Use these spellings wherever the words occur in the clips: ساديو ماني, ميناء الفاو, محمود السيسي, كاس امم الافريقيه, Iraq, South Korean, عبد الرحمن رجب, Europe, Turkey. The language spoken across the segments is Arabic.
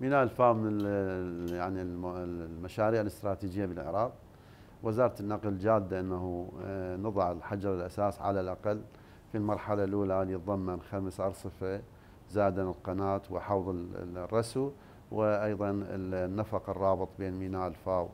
ميناء الفاو من يعني المشاريع الاستراتيجيه بالعراق. وزاره النقل جاده انه نضع الحجر الاساس على الاقل في المرحله الاولى ان يتضمن 5 أرصفة زادا القناه وحوض الرسو، وايضا النفق الرابط بين ميناء الفاو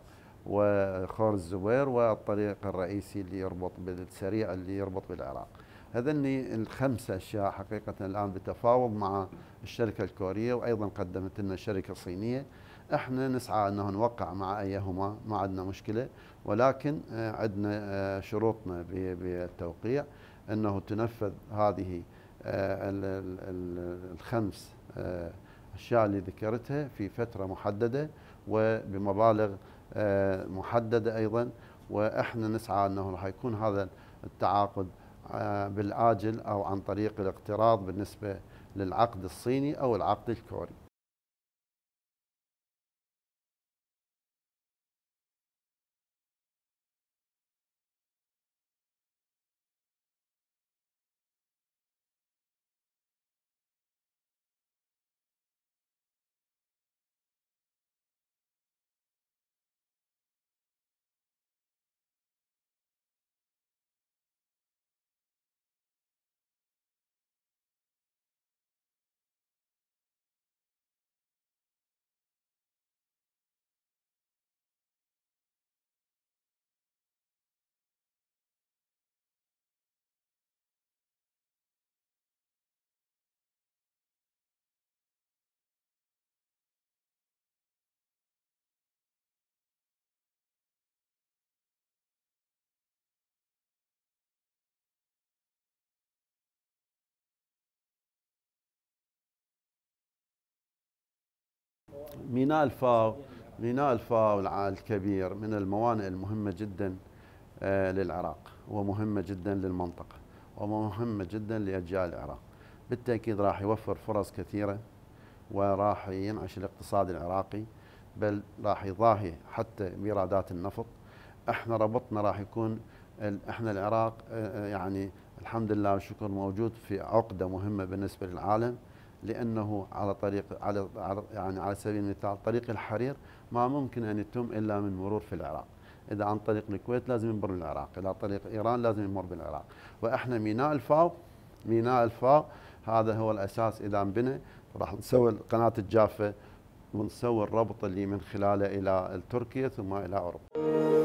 وخور الزبير والطريق الرئيسي اللي يربط بالسريع اللي يربط بالعراق. هذني ال5 أشياء حقيقة الآن بتفاوض مع الشركة الكورية، وأيضا قدمت لنا شركة صينية. احنا نسعى أنه نوقع مع أيهما، ما عندنا مشكلة، ولكن عندنا شروطنا بالتوقيع أنه تنفذ هذه ال5 أشياء اللي ذكرتها في فترة محددة وبمبالغ محددة أيضا. وإحنا نسعى أنه راح يكون هذا التعاقد بالآجل أو عن طريق الاقتراض بالنسبة للعقد الصيني أو العقد الكوري. ميناء الفاو الكبير من الموانئ المهمة جدا للعراق، ومهمة جدا للمنطقة، ومهمة جدا لأجيال العراق. بالتأكيد راح يوفر فرص كثيرة، وراح ينعش الاقتصاد العراقي، بل راح يضاهي حتى بإيرادات النفط. احنا ربطنا راح يكون احنا العراق يعني الحمد لله والشكر موجود في عقدة مهمة بالنسبة للعالم، لأنه على طريق على سبيل المثال طريق الحرير ما ممكن أن يتم إلا من مرور في العراق. إذا عن طريق الكويت لازم يمر بالعراق، إذا طريق إيران لازم يمر بالعراق. وإحنا ميناء الفاو هذا هو الأساس. إذا انبنى راح نسوي قناة الجافة ونسوي الربط اللي من خلاله إلى تركيا ثم إلى أوروبا.